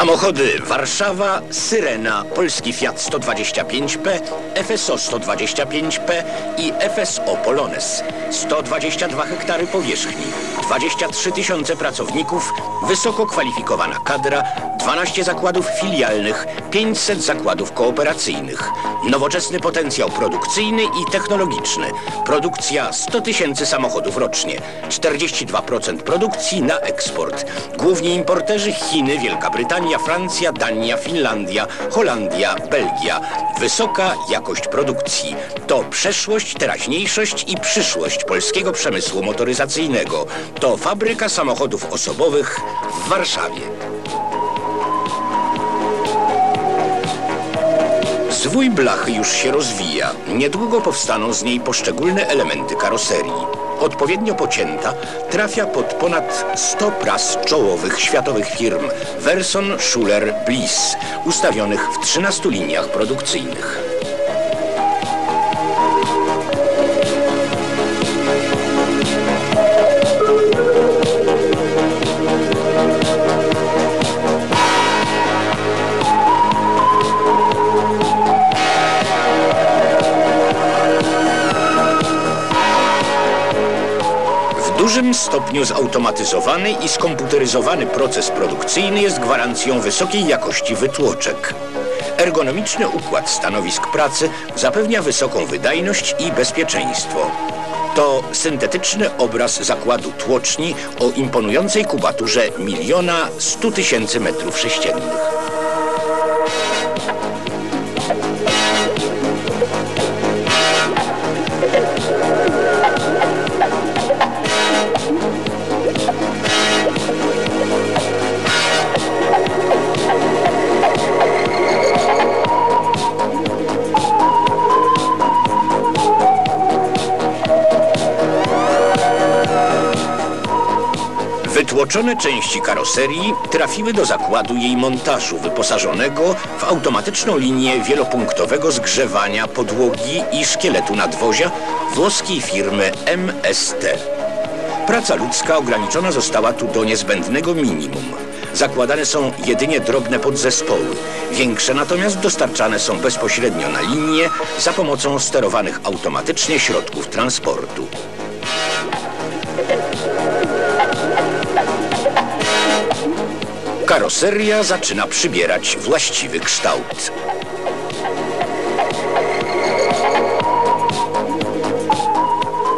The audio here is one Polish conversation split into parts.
Samochody Warszawa, Syrena, Polski Fiat 125P, FSO 125P i FSO Polonez. 122 hektary powierzchni, 23 000 pracowników, wysoko kwalifikowana kadra, 12 zakładów filialnych, 500 zakładów kooperacyjnych. Nowoczesny potencjał produkcyjny i technologiczny. Produkcja 100 000 samochodów rocznie, 42% produkcji na eksport. Główni importerzy Chiny, Wielka Brytania, Francja, Dania, Finlandia, Holandia, Belgia. Wysoka jakość produkcji. To przeszłość, teraźniejszość i przyszłość polskiego przemysłu motoryzacyjnego. To fabryka samochodów osobowych w Warszawie. Zwój blachy już się rozwija. Niedługo powstaną z niej poszczególne elementy karoserii. Odpowiednio pocięta trafia pod ponad 100 pras czołowych światowych firm Verson, Schuler, Bliss, ustawionych w 13 liniach produkcyjnych. W dużym stopniu zautomatyzowany i skomputeryzowany proces produkcyjny jest gwarancją wysokiej jakości wytłoczek. Ergonomiczny układ stanowisk pracy zapewnia wysoką wydajność i bezpieczeństwo. To syntetyczny obraz zakładu tłoczni o imponującej kubaturze 1 100 000 m3. Wytłoczone części karoserii trafiły do zakładu jej montażu wyposażonego w automatyczną linię wielopunktowego zgrzewania podłogi i szkieletu nadwozia włoskiej firmy MST. Praca ludzka ograniczona została tu do niezbędnego minimum. Zakładane są jedynie drobne podzespoły. Większe natomiast dostarczane są bezpośrednio na linię za pomocą sterowanych automatycznie środków transportu. Karoseria zaczyna przybierać właściwy kształt.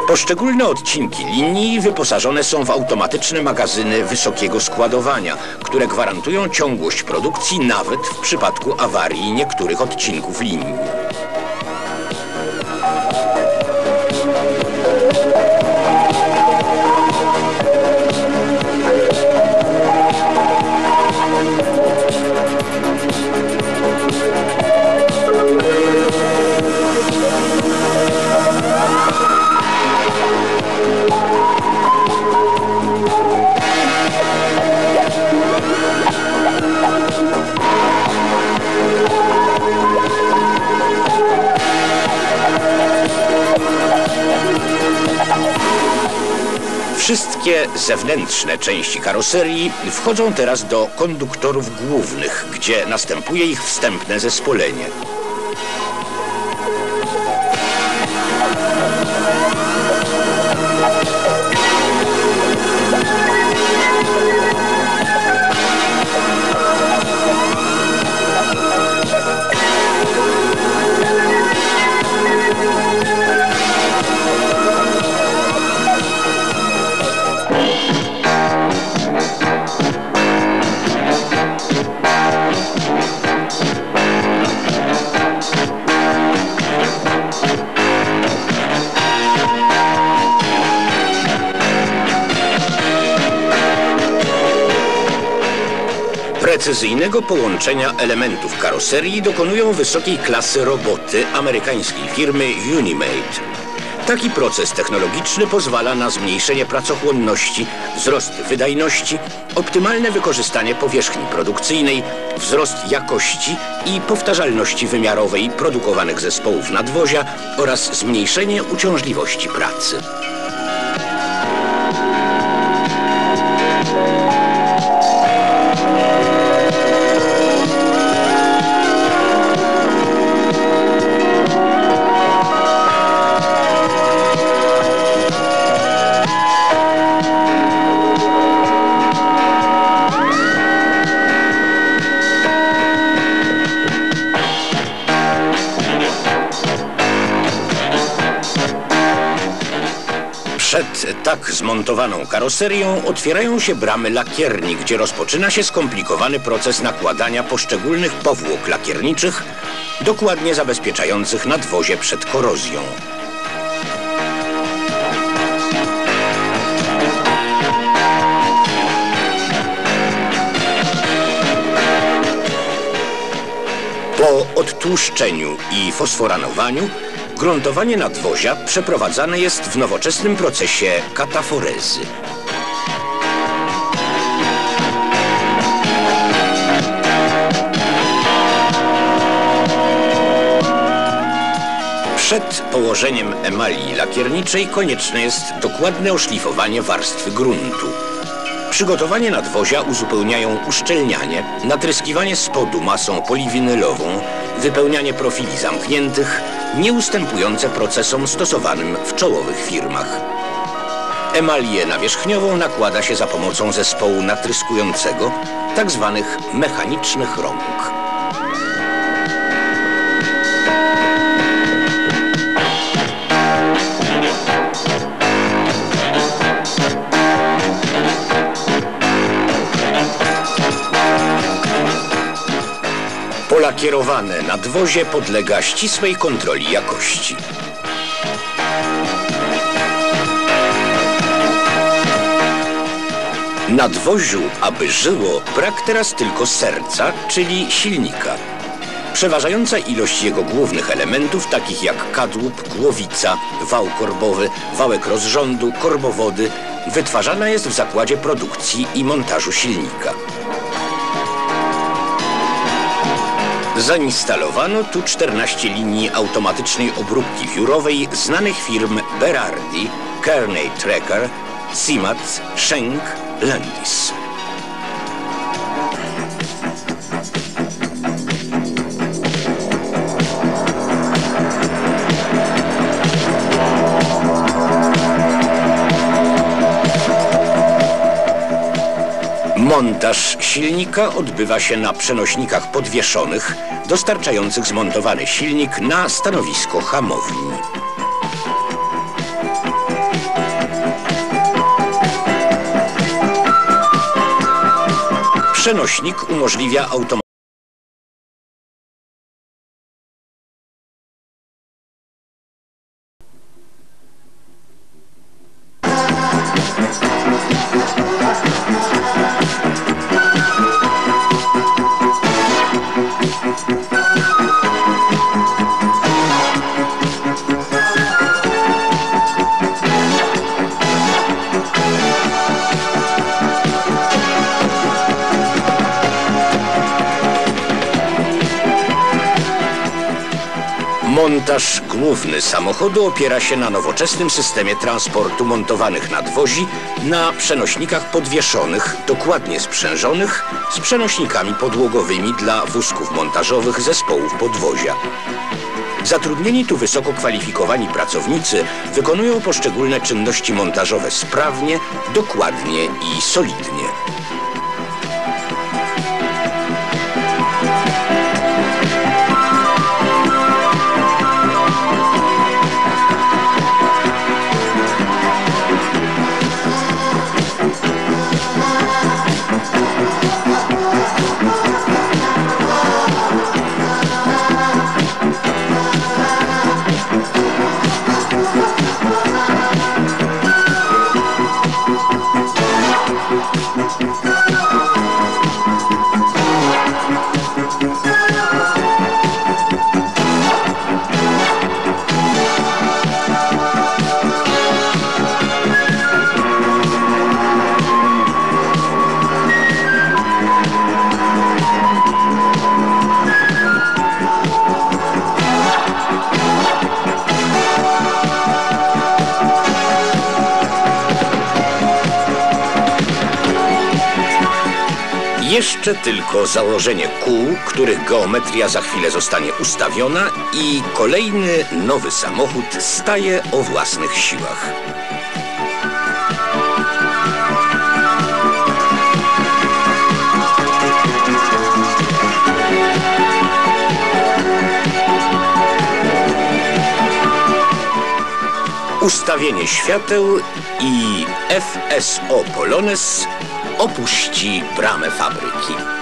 Poszczególne odcinki linii wyposażone są w automatyczne magazyny wysokiego składowania, które gwarantują ciągłość produkcji nawet w przypadku awarii niektórych odcinków linii. Wszystkie zewnętrzne części karoserii wchodzą teraz do konduktorów głównych, gdzie następuje ich wstępne zespolenie. Precyzyjnego połączenia elementów karoserii dokonują wysokiej klasy roboty amerykańskiej firmy Unimate. Taki proces technologiczny pozwala na zmniejszenie pracochłonności, wzrost wydajności, optymalne wykorzystanie powierzchni produkcyjnej, wzrost jakości i powtarzalności wymiarowej produkowanych zespołów nadwozia oraz zmniejszenie uciążliwości pracy. Przed tak zmontowaną karoserią otwierają się bramy lakierni, gdzie rozpoczyna się skomplikowany proces nakładania poszczególnych powłok lakierniczych, dokładnie zabezpieczających nadwozie przed korozją. Po odtłuszczeniu i fosforanowaniu gruntowanie nadwozia przeprowadzane jest w nowoczesnym procesie kataforezy. Przed położeniem emalii lakierniczej konieczne jest dokładne oszlifowanie warstwy gruntu. Przygotowanie nadwozia uzupełniają uszczelnianie, natryskiwanie spodu masą poliwinylową, wypełnianie profili zamkniętych, nieustępujące procesom stosowanym w czołowych firmach. Emalię nawierzchniową nakłada się za pomocą zespołu natryskującego, tzw. mechanicznych rąk. Lakierowane nadwozie podlega ścisłej kontroli jakości. Nadwoziu, aby żyło, brak teraz tylko serca, czyli silnika. Przeważająca ilość jego głównych elementów, takich jak kadłub, głowica, wał korbowy, wałek rozrządu, korbowody, wytwarzana jest w zakładzie produkcji i montażu silnika. Zainstalowano tu 14 linii automatycznej obróbki wiórowej znanych firm Berardi, Kearney Tracker, Cimat, Schenk, Landis. Montaż silnika odbywa się na przenośnikach podwieszonych, dostarczających zmontowany silnik na stanowisko hamowni. Przenośnik umożliwia automatyczne montaż główny samochodu opiera się na nowoczesnym systemie transportu montowanych nadwozi na przenośnikach podwieszonych, dokładnie sprzężonych z przenośnikami podłogowymi dla wózków montażowych zespołów podwozia. Zatrudnieni tu wysoko kwalifikowani pracownicy wykonują poszczególne czynności montażowe sprawnie, dokładnie i solidnie. Jeszcze tylko założenie kół, których geometria za chwilę zostanie ustawiona, i kolejny nowy samochód staje o własnych siłach. ustawienie świateł i FSO Polonez opuści bramę fabryki.